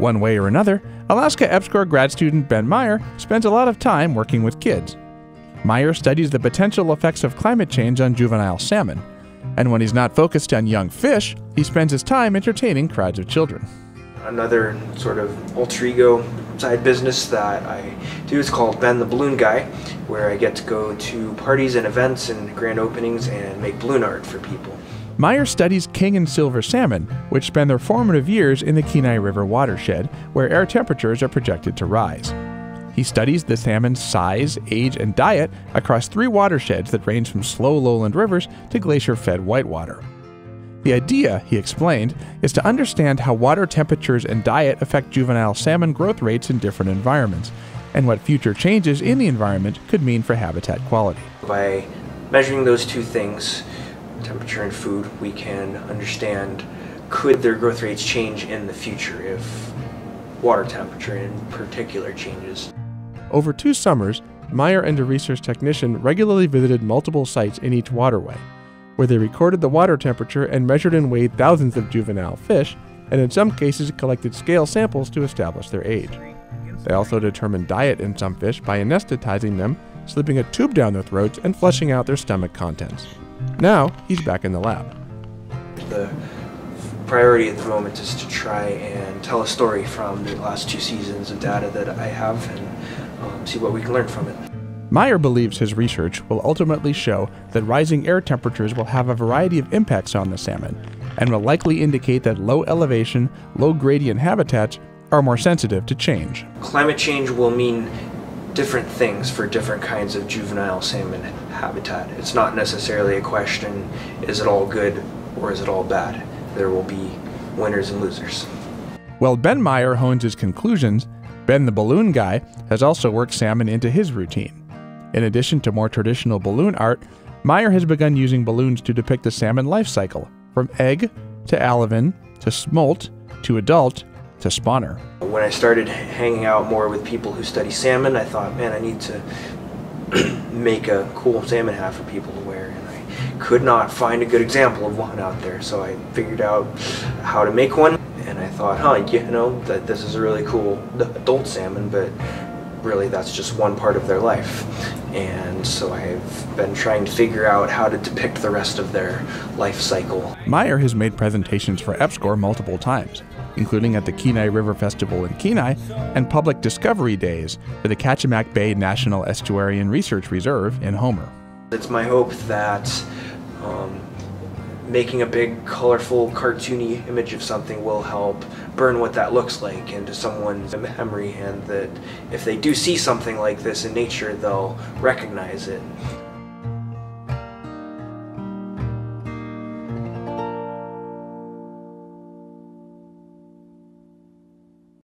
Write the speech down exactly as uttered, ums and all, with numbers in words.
One way or another, Alaska EPSCoR grad student Ben Meyer spends a lot of time working with kids. Meyer studies the potential effects of climate change on juvenile salmon, and when he's not focused on young fish, he spends his time entertaining crowds of children. Another sort of alter ego side business that I do is called Ben the Balloon Guy, where I get to go to parties and events and grand openings and make balloon art for people. Meyer studies king and silver salmon, which spend their formative years in the Kenai River watershed, where air temperatures are projected to rise. He studies the salmon's size, age, and diet across three watersheds that range from slow lowland rivers to glacier-fed whitewater. The idea, he explained, is to understand how water temperatures and diet affect juvenile salmon growth rates in different environments, and what future changes in the environment could mean for habitat quality. By measuring those two things, temperature and food, we can understand, could their growth rates change in the future if water temperature in particular changes. Over two summers, Meyer and a research technician regularly visited multiple sites in each waterway, where they recorded the water temperature and measured and weighed thousands of juvenile fish, and in some cases collected scale samples to establish their age. They also determined diet in some fish by anesthetizing them, slipping a tube down their throats, and flushing out their stomach contents. Now, he's back in the lab. The priority at the moment is to try and tell a story from the last two seasons of data that I have and um, see what we can learn from it. Meyer believes his research will ultimately show that rising air temperatures will have a variety of impacts on the salmon, and will likely indicate that low elevation, low gradient habitats are more sensitive to change. Climate change will mean different things for different kinds of juvenile salmon habitat. It's not necessarily a question, is it all good or is it all bad? There will be winners and losers. While Ben Meyer hones his conclusions, Ben the Balloon Guy has also worked salmon into his routine. In addition to more traditional balloon art, Meyer has begun using balloons to depict the salmon life cycle, from egg to alevin to smolt to adult to spawner. When I started hanging out more with people who study salmon, I thought, man, I need to make a cool salmon hat for people to wear, and I could not find a good example of one out there, so I figured out how to make one, and I thought, huh, you know, that this is a really cool adult salmon, but really that's just one part of their life. And so I've been trying to figure out how to depict the rest of their life cycle. Meyer has made presentations for EPSCoR multiple times, including at the Kenai River Festival in Kenai and public discovery days for the Kachemak Bay National Estuarine Research Reserve in Homer. It's my hope that um, making a big, colorful, cartoony image of something will help burn what that looks like into someone's memory, and that if they do see something like this in nature, they'll recognize it.